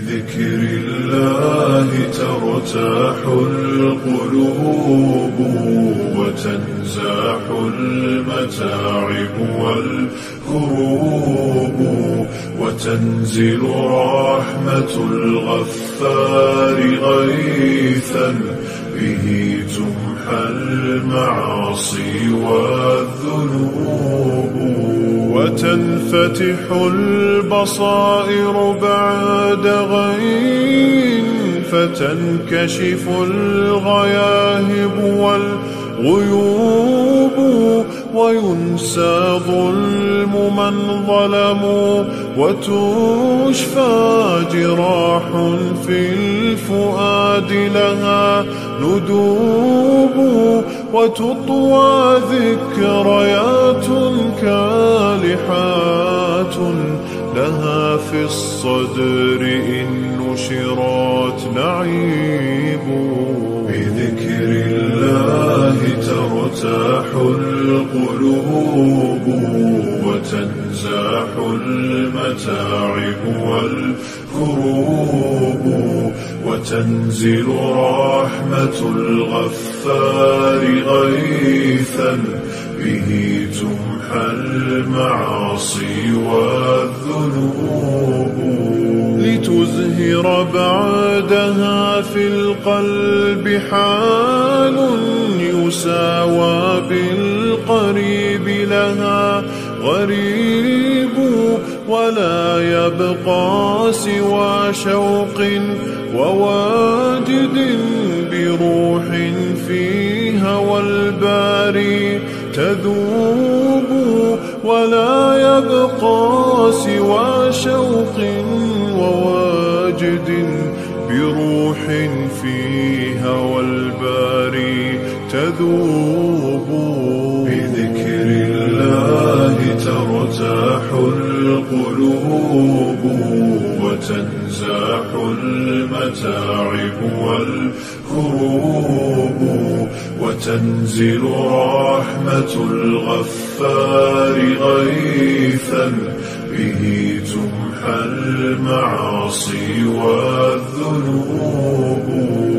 بذكر الله ترتاح القلوب وتنزاح المتاعب والكروب وتنزل رحمة الغفار غيثا به تمحى المعاصي والذنوب وتنفتح البصائر بعد غين فتنكشف الغياهب والغيوب وينسى ظلم من ظلموا وتشفى جراح في الفؤاد لها ندوب وتطوى ذكريات كالحات لها في الصدر إن نشرت نعيب بذكر الله ترتاح القلوب وتنزاح المتاعب والكروب وتنزل رحمة الغفار غيثا به تمحى المعاصي والذنوب لتزهر بعدها في القلب حال يساوى بالقريب لها غريب ولا يبقى سوى شوق وواجد بروح فيها والباري تذوب ولا يبقى سوى شوق وواجد بروح فيها والباري تذوب بذكر الله ترتاح القلوب وتنزاح المتاعب والكروب وتنزل رحمة الغفار غيثا به تمحى المعاصي والذنوب.